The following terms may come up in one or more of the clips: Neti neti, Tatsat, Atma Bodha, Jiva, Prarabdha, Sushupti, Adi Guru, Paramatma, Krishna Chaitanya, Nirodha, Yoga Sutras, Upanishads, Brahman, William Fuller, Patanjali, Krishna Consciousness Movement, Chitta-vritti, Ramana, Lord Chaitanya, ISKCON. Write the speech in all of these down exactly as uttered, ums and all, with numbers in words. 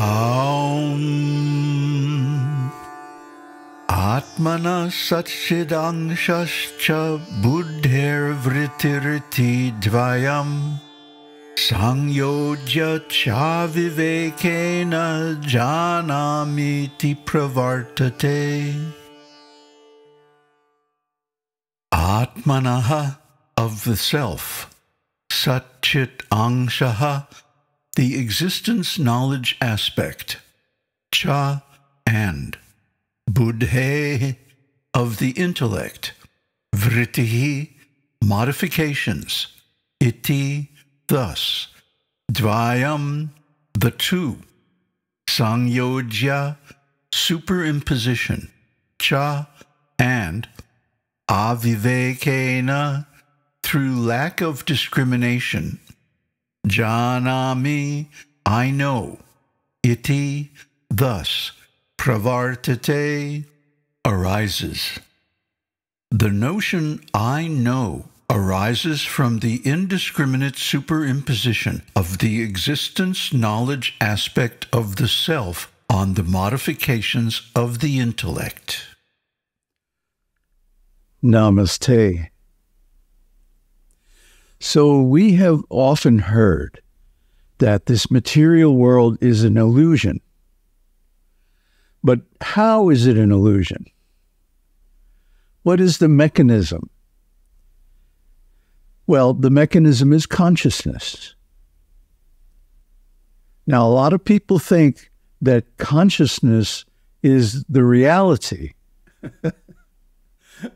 Aum Atmana Satchidangsascha Buddher Vritirti Dvayam Sangyodhya Chavivekena Janamiti Pravartate. Atmanaha, of the self, Satchit Angshaha, the existence knowledge aspect, cha and, buddhe, of the intellect, vritihi, modifications, iti, thus, dvayam, the two, sangyojya, superimposition, cha and, avivekena, through lack of discrimination, Janami, I know, iti, thus, pravartate, arises. The notion I know arises from the indiscriminate superimposition of the existence knowledge aspect of the self on the modifications of the intellect. Namaste. So we have often heard that this material world is an illusion. But how is it an illusion? What is the mechanism? Well, the mechanism is consciousness. Now, a lot of people think that consciousness is the reality,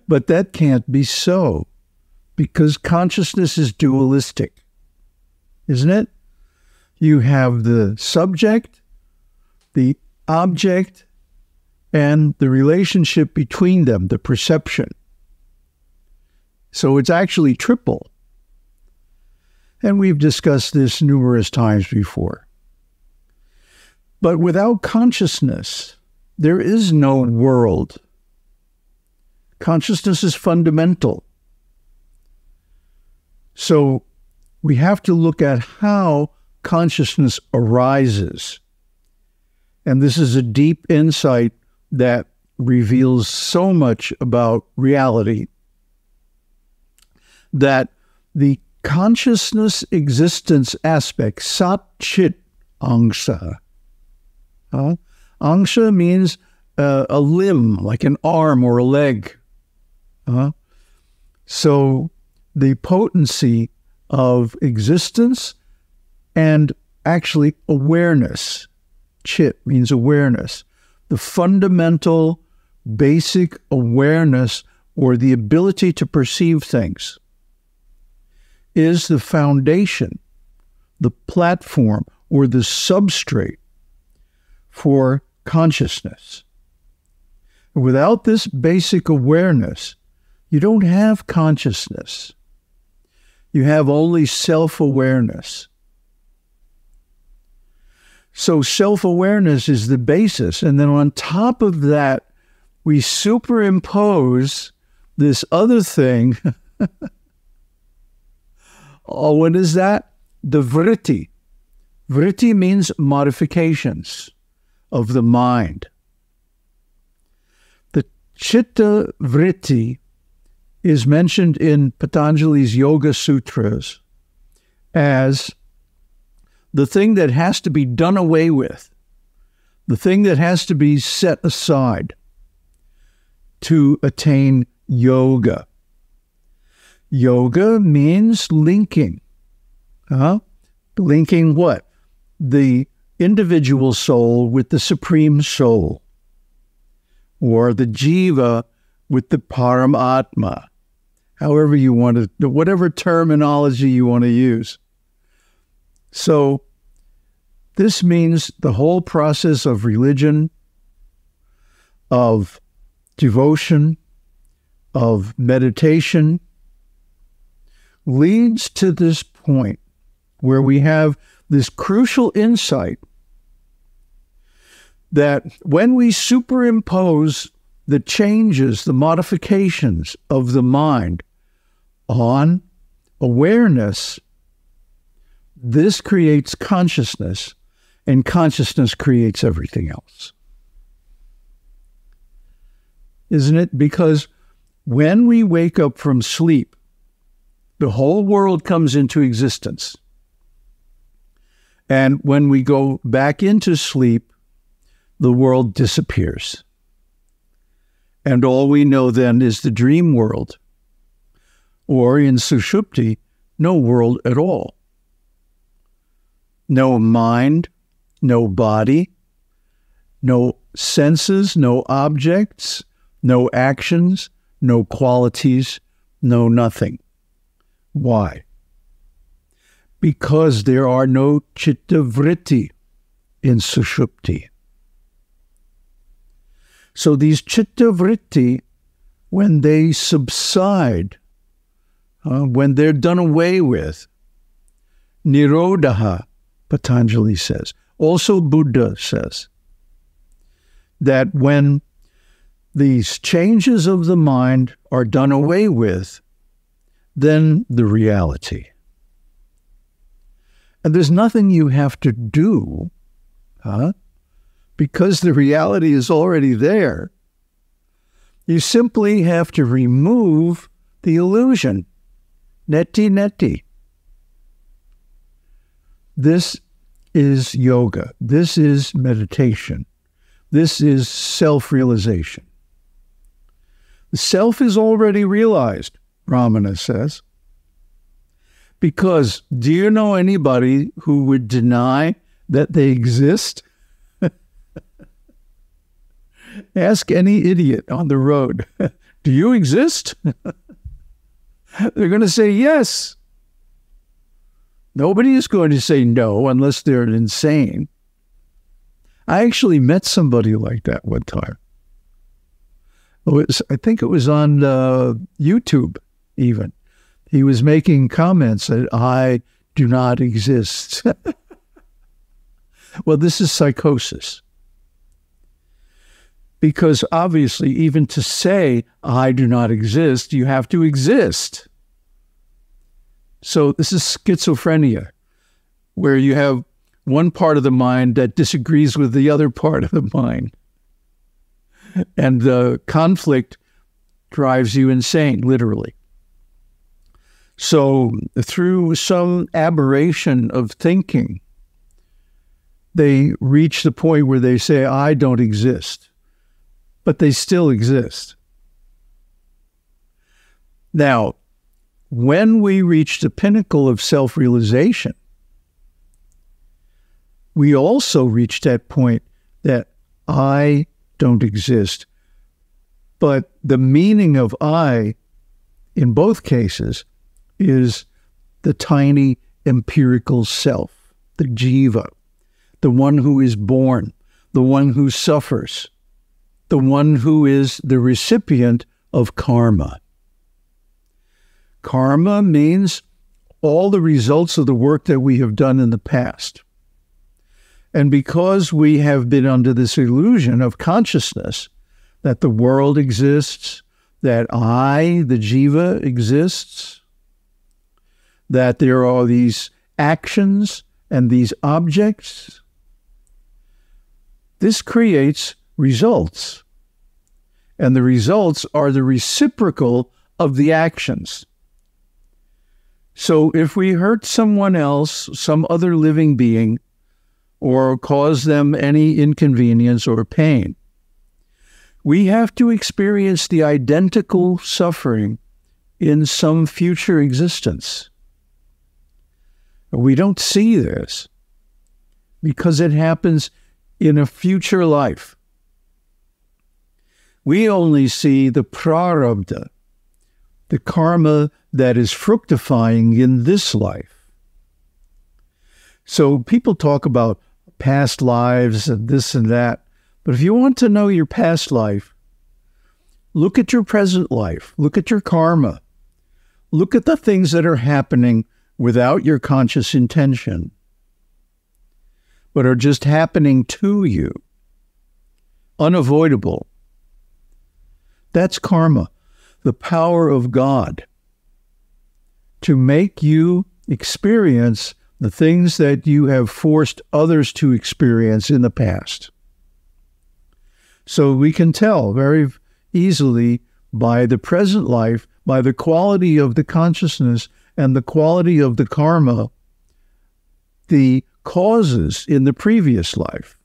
but that can't be so. Because consciousness is dualistic, isn't it? You have the subject, the object, and the relationship between them, the perception. So it's actually triple. And we've discussed this numerous times before. But without consciousness, there is no world. Consciousness is fundamental. So we have to look at how consciousness arises. And this is a deep insight that reveals so much about reality, that the consciousness existence aspect, Sat-Chit Angsha. Huh? Angsha means uh, a limb, like an arm or a leg. Huh? So the potency of existence and actually awareness. Chit means awareness. The fundamental, basic awareness, or the ability to perceive things, is the foundation, the platform, or the substrate for consciousness. Without this basic awareness, you don't have consciousness. You have only self-awareness. So self-awareness is the basis. And then on top of that, we superimpose this other thing. Oh, what is that? The vritti. Vritti means modifications of the mind. The citta vritti is mentioned in Patanjali's Yoga Sutras as the thing that has to be done away with, the thing that has to be set aside to attain yoga. Yoga means linking. Huh? Linking what? The individual soul with the Supreme Soul, or the Jiva with the Paramatma. However you want to, whatever terminology you want to use. So this means the whole process of religion, of devotion, of meditation, leads to this point where we have this crucial insight that when we superimpose the changes, the modifications of the mind on awareness, this creates consciousness, and consciousness creates everything else. Isn't it? Because when we wake up from sleep, the whole world comes into existence. And when we go back into sleep, the world disappears. And all we know then is the dream world, or in Sushupti, no world at all. No mind, no body, no senses, no objects, no actions, no qualities, no nothing. Why? Because there are no chitta-vritti in Sushupti. So these chitta-vritti, when they subside, uh, when they're done away with, Nirodha, Patanjali says, also Buddha says, that when these changes of the mind are done away with, then the reality. And there's nothing you have to do, huh? Because the reality is already there. You simply have to remove the illusion. Neti neti. This is yoga. This is meditation. This is self-realization. The self is already realized, Ramana says. Because do you know anybody who would deny that they exist? Ask any idiot on the road, do you exist? They're going to say yes. Nobody is going to say no unless they're insane. I actually met somebody like that one time. It was, I think it was on uh, YouTube even. He was making comments that I do not exist. Well, this is psychosis. Because obviously, even to say, I do not exist, you have to exist. So this is schizophrenia, where you have one part of the mind that disagrees with the other part of the mind. And the conflict drives you insane, literally. So through some aberration of thinking, they reach the point where they say, I don't exist, but they still exist. Now, when we reach the pinnacle of self-realization, we also reach that point that I don't exist, but the meaning of I, in both cases, is the tiny empirical self, the jiva, the one who is born, the one who suffers, the one who is the recipient of karma. Karma means all the results of the work that we have done in the past. And because we have been under this illusion of consciousness, that the world exists, that I, the jiva, exists, that there are these actions and these objects. This creates results. And the results are the reciprocal of the actions. So if we hurt someone else, some other living being, or cause them any inconvenience or pain, we have to experience the identical suffering in some future existence. We don't see this because it happens in a future life. We only see the prarabdha, the karma that is fructifying in this life. So people talk about past lives and this and that, but if you want to know your past life, look at your present life, look at your karma, look at the things that are happening without your conscious intention, but are just happening to you, unavoidable. That's karma, the power of God, to make you experience the things that you have forced others to experience in the past. So we can tell very easily by the present life, by the quality of the consciousness and the quality of the karma, the causes in the previous life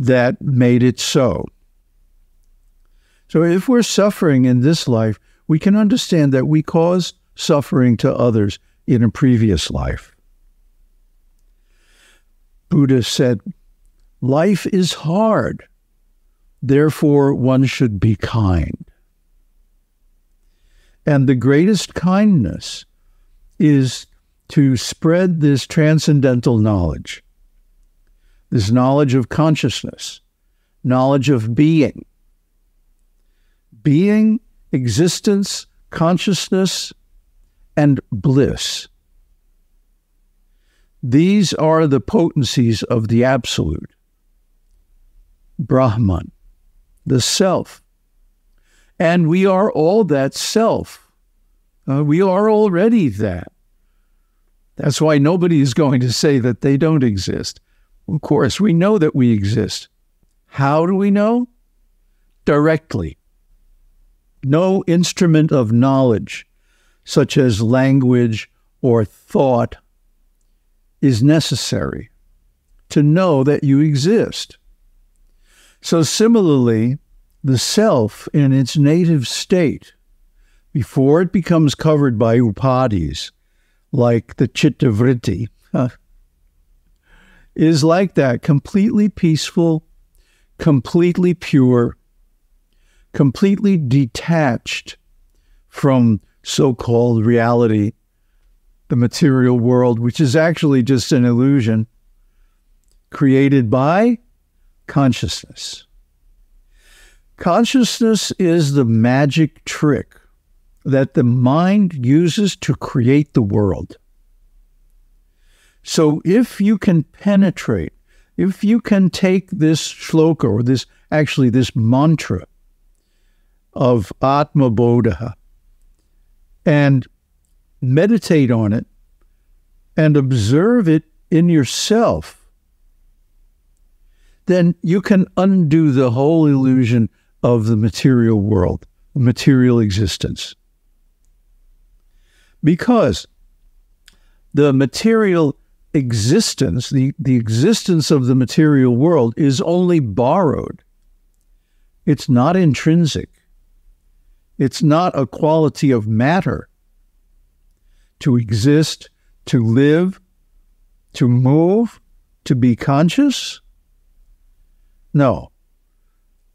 that made it so. So if we're suffering in this life, we can understand that we caused suffering to others in a previous life. Buddha said, life is hard, therefore one should be kind. And the greatest kindness is to spread this transcendental knowledge, this knowledge of consciousness, knowledge of being. Being, existence, consciousness, and bliss. These are the potencies of the Absolute, Brahman, the Self. And we are all that Self. Uh, we are already that. That's why nobody is going to say that they don't exist. Of course, we know that we exist. How do we know? Directly. No instrument of knowledge, such as language or thought, is necessary to know that you exist. So similarly, the self in its native state, before it becomes covered by upadis, like the chitta-vritti, huh, is like that, completely peaceful, completely pure, completely detached from so-called reality, the material world, which is actually just an illusion created by consciousness. Consciousness is the magic trick that the mind uses to create the world. So if you can penetrate, if you can take this shloka, or this, actually this mantra, of Atma Bodha and meditate on it and observe it in yourself, then you can undo the whole illusion of the material world, material existence. Because the material existence, the, the existence of the material world is only borrowed. It's not intrinsic. It's not a quality of matter. To exist, to live, to move, to be conscious? No.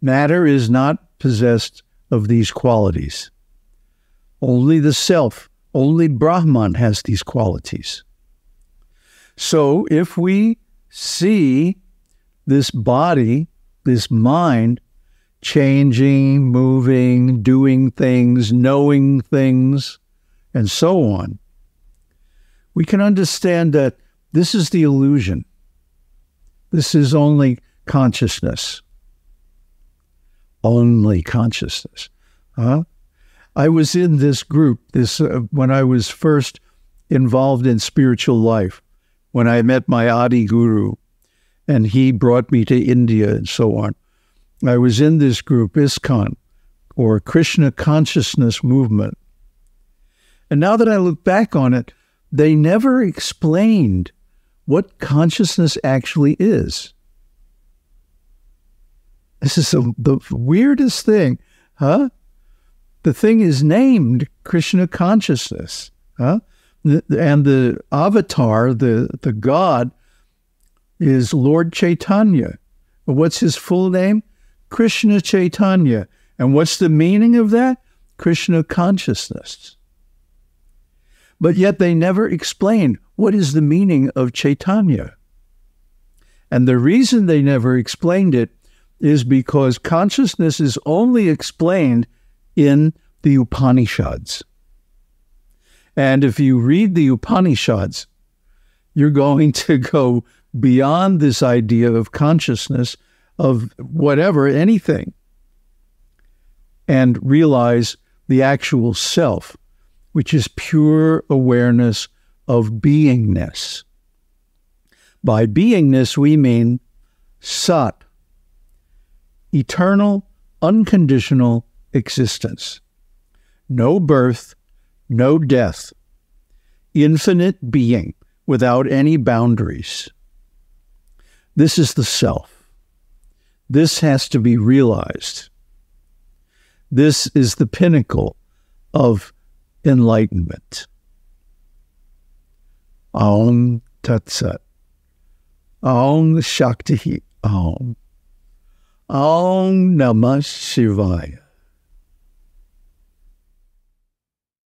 Matter is not possessed of these qualities. Only the self, only Brahman has these qualities. So if we see this body, this mind, changing, moving, doing things, knowing things, and so on, we can understand that this is the illusion. This is only consciousness. Only consciousness. Huh? I was in this group this uh, when I was first involved in spiritual life, when I met my Adi Guru, and he brought me to India and so on. I was in this group, ISKCON, or Krishna Consciousness Movement. And now that I look back on it, they never explained what consciousness actually is. This is a, the weirdest thing, huh? The thing is named Krishna Consciousness, huh? And the avatar, the, the God, is Lord Chaitanya. What's his full name? Krishna Chaitanya. And what's the meaning of that? Krishna consciousness. But yet they never explain what is the meaning of Chaitanya. And the reason they never explained it is because consciousness is only explained in the Upanishads. And if you read the Upanishads, you're going to go beyond this idea of consciousness, of whatever, anything, and realize the actual self, which is pure awareness of beingness. By beingness, we mean sat, eternal, unconditional existence. No birth, no death. Infinite being without any boundaries. This is the self. This has to be realized. This is the pinnacle of enlightenment. Aum Tatsat. Aum Shakti Aum. Aum Namah Shivaya.